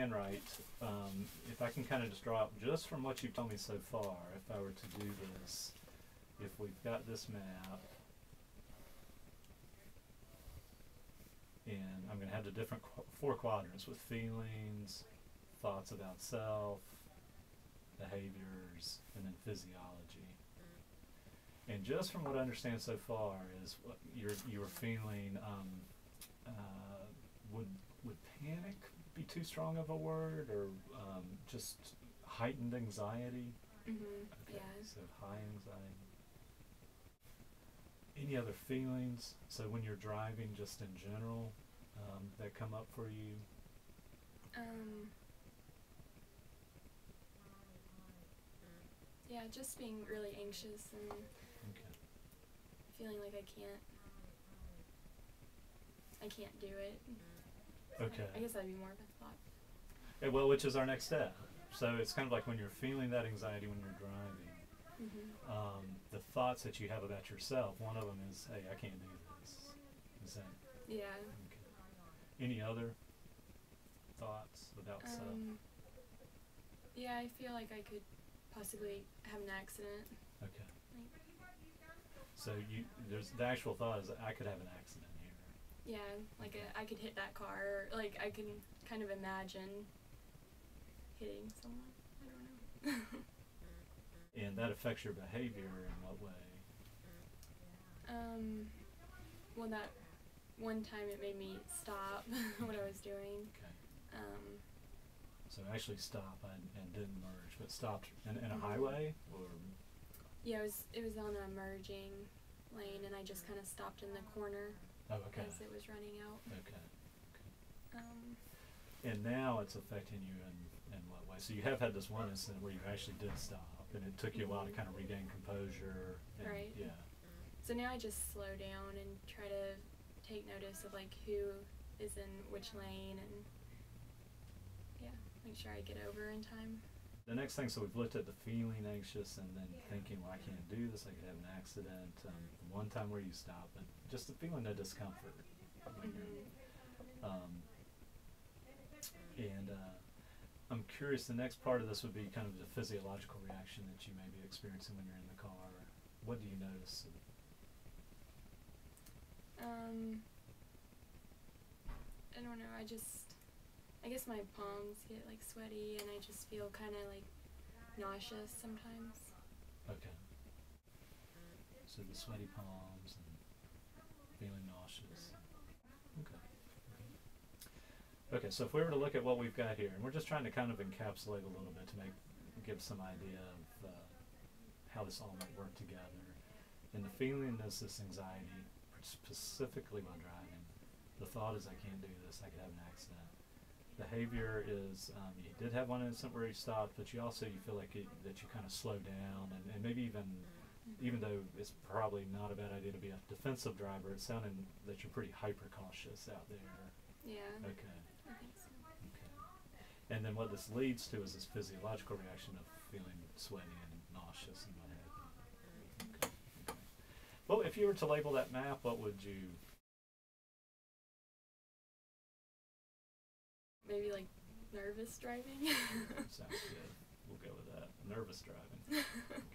and right, if I can kind of just draw up just from what you've told me so far, if I were to do this, if we've got this map, and I'm going to have the different four quadrants with feelings, thoughts about self, behaviors, and then physiology. And just from what I understand so far is what your feeling, would panic be too strong of a word, or just heightened anxiety? Mm-hmm. Okay, yeah. So high anxiety. Any other feelings? So when you're driving, just in general, that come up for you? Yeah, just being really anxious and feeling like I can't do it. Okay. I guess that'd be more of a thought. Yeah, well, which is our next step. So it's kind of like when you're feeling that anxiety when you're driving, the thoughts that you have about yourself, one of them is, hey, I can't do this. Is that? Yeah. Okay. Any other thoughts about self? Yeah, I feel like I could possibly have an accident. Okay. Like, so there's the actual thought is, I could have an accident. Yeah, like I could hit that car, or like I can kind of imagine hitting someone. I don't know. And that affects your behavior in what way? Well, that one time it made me stop what I was doing. Okay. So actually stop and didn't merge, but stopped in a highway, or? Yeah, it was on a merging lane, and I just kind of stopped in the corner. Oh, okay. Because it was running out. Okay. And now it's affecting you in what way? So you have had this one incident where you actually did stop, and it took you a while to kind of regain composure. And right. Yeah. So now I just slow down and try to take notice of like who is in which lane, and yeah, make sure I get over in time. The next thing, so we've looked at the feeling anxious and then thinking, well, I can't do this, I could have an accident, one time where you stop, but just the feeling of discomfort. I'm curious, the next part of this would be kind of the physiological reaction that you may be experiencing when you're in the car. What do you notice? I don't know, I guess my palms get like sweaty, and I just feel kind of like nauseous sometimes. Okay. So the sweaty palms and feeling nauseous. Okay. Okay, so if we were to look at what we've got here, and we're just trying to kind of encapsulate a little bit to give some idea of how this all might work together. And the feeling is this anxiety, specifically while driving. The thought is, I can't do this, I could have an accident. Behavior is you did have one incident where you stopped, but you also feel like that you kind of slow down, and maybe even though it's probably not a bad idea to be a defensive driver, it's sounding that you're pretty hyper cautious out there. Yeah. Okay. I think so. Okay. And then what this leads to is this physiological reaction of feeling sweaty and nauseous and what have you. Okay. Okay. Well, if you were to label that map, what would you? Maybe like nervous driving. Sounds good. We'll go with that. Nervous driving. Okay.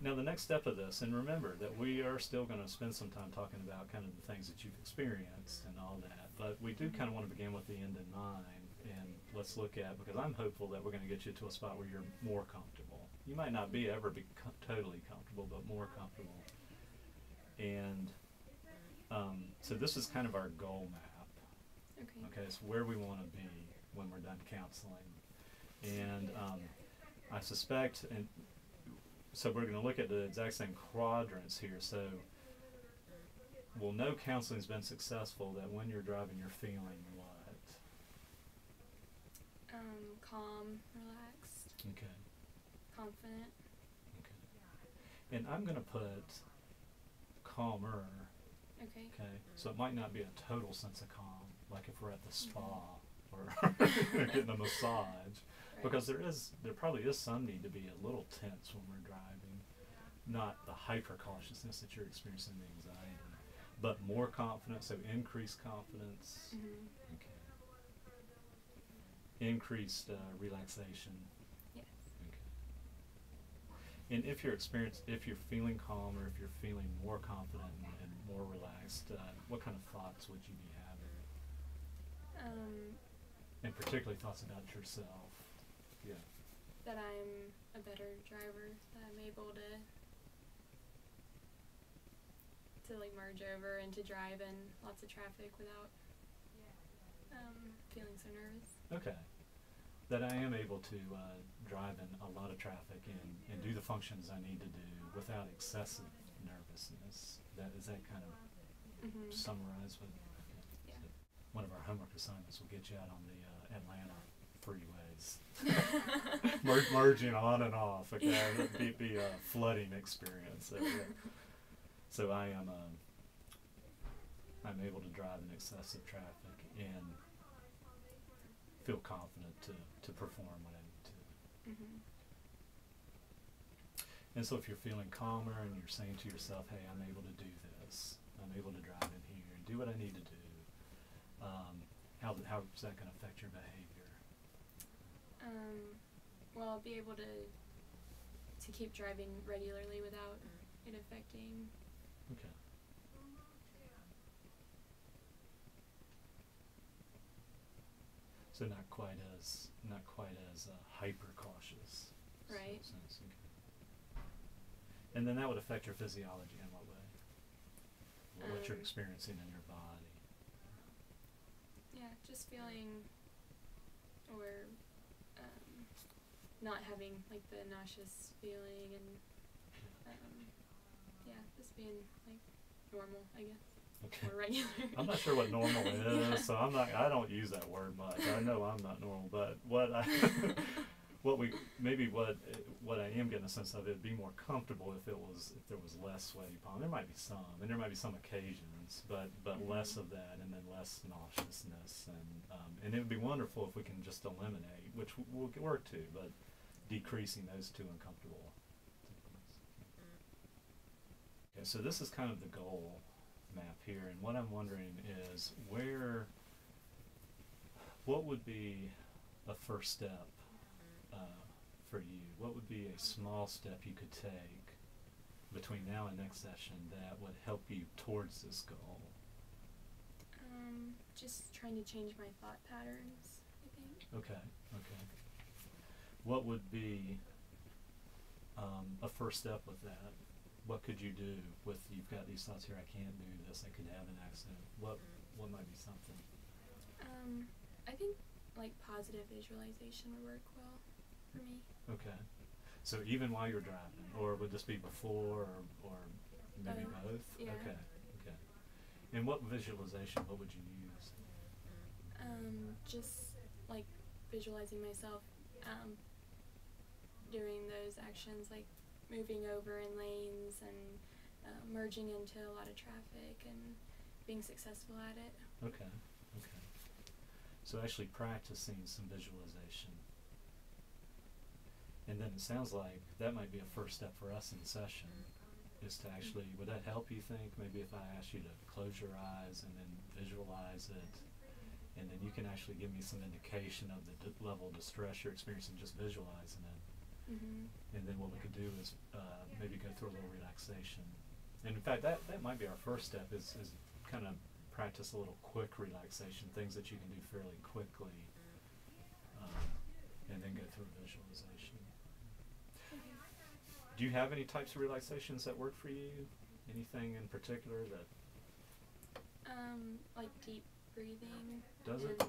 Now the next step of this, and remember that we are still going to spend some time talking about kind of the things that you've experienced and all that, but we do kind of want to begin with the end in mind, and let's look at, because I'm hopeful that we're going to get you to a spot where you're more comfortable. You might not ever be totally comfortable, but more comfortable. And so this is kind of our goal map. Okay, it's where we want to be when we're done counseling. And I suspect, and so we're going to look at the exact same quadrants here, so we'll know counseling's been successful, that when you're driving you're feeling what? Calm, relaxed. Okay. Confident. Okay. And I'm going to put calmer. Okay. Okay, so it might not be a total sense of calm, like if we're at the spa or getting a massage, right. Because there probably is some need to be a little tense when we're driving, not the hyper cautiousness that you're experiencing, the anxiety, but more confidence, so increased confidence. Mm-hmm. Okay. increased relaxation. Yes. Okay. And if you're feeling calm, or if you're feeling more confident and more relaxed, what kind of thoughts would you be having? And particularly thoughts about yourself. Yeah. That I'm a better driver, that I'm able to like merge over and to drive in lots of traffic without feeling so nervous. Okay. That I am able to drive in a lot of traffic and do the functions I need to do without excessive nervousness. That is that kind of summarize what yeah. So one of our homework assignments will get you out on the Atlanta freeways. Merging on and off. Okay. Yeah. That'd be a flooding experience. Okay. So I am I'm able to drive in excessive traffic and feel confident to perform what I need to. And so if you're feeling calmer and you're saying to yourself, hey, I'm able to do this, I'm able to drive in here and do what I need to do, how is that going to affect your behavior? Well, I'll be able to keep driving regularly without it affecting. Okay. So not quite as hyper cautious. Right. So, okay. And then that would affect your physiology in what way? What you're experiencing in your body. Yeah, just feeling or not having like the nauseous feeling and. Yeah, just being like normal, I guess. Okay. Or regular. I'm not sure what normal is, yeah. So I don't use that word much. I know I'm not normal, but what I am getting a sense of, it'd be more comfortable if there was less sweaty palm. There might be some, and there might be some occasions, but less of that, and then less nauseousness, and it would be wonderful if we can just eliminate, which we'll work to, but decreasing those two uncomfortable. Okay, so this is kind of the goal map here, and what I'm wondering is what would be a first step for you? What would be a small step you could take between now and next session that would help you towards this goal? Just trying to change my thought patterns, I think. Okay, okay. What would be a first step with that? What could you do with, you've got these thoughts here, I can't do this, I could have an accident. What might be something? I think like positive visualization would work well for me. Okay. So even while you're driving, or would this be before, or maybe both? Yeah. Okay. Okay. And what visualization, what would you use? Just like visualizing myself doing those actions, like moving over in lanes and merging into a lot of traffic and being successful at it. Okay, okay. So actually practicing some visualization. And then it sounds like that might be a first step for us in the session, is to actually, would that help you think? Maybe if I asked you to close your eyes and then visualize it, and then you can actually give me some indication of the level of distress you're experiencing just visualizing it. And then what we could do is maybe go through a little relaxation. And in fact, that might be our first step, is kind of practice a little quick relaxation, things that you can do fairly quickly, and then go through visualization. Do you have any types of relaxations that work for you? Anything in particular that? Like deep breathing. Does it?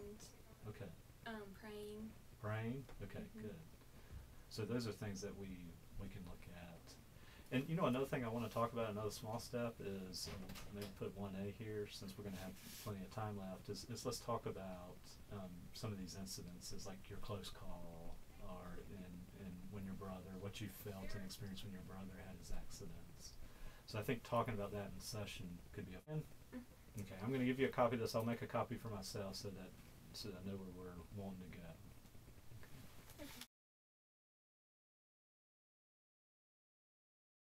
Okay. Praying. Praying? Okay, good. So those are things that we can look at. And you know, another thing I want to talk about, another small step is, maybe put 1A here since we're going to have plenty of time left, is let's talk about some of these incidences, like your close call, or and when your brother, what you felt and experienced when your brother had his accidents. So I think talking about that in the session could be a... Okay, I'm going to give you a copy of this. I'll make a copy for myself so that I know where we're wanting to go.